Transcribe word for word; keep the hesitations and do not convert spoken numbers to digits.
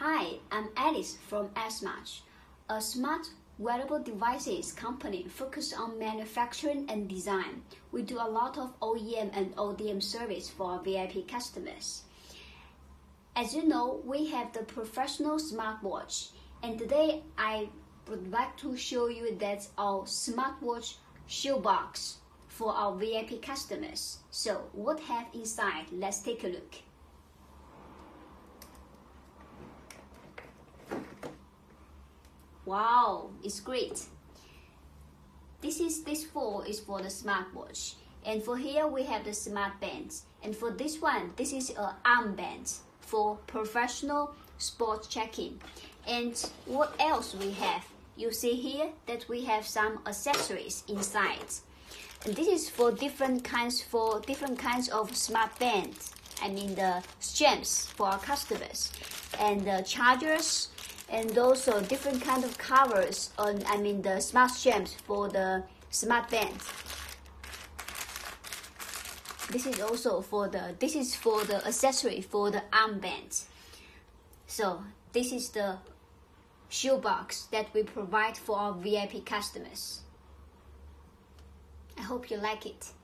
Hi, I'm Alice from iSmarch, a smart wearable devices company focused on manufacturing and design. We do a lot of O E M and O D M service for our V I P customers. As you know, we have the professional smartwatch, and today I would like to show you that's our smartwatch shoebox for our V I P customers. So what have inside? Let's take a look. Wow, it's great. This is this foil is for the smartwatch, and for here we have the smart bands, and for this one, this is a armband for professional sport checking. And what else we have? You see here that we have some accessories inside, and this is for different kinds for different kinds of smart bands. I mean the straps for our customers, and the chargers. And also different kind of covers on, I mean, the smart straps for the smart bands. This is also for the, this is for the accessory for the armbands. So this is the shoebox that we provide for our V I P customers. I hope you like it.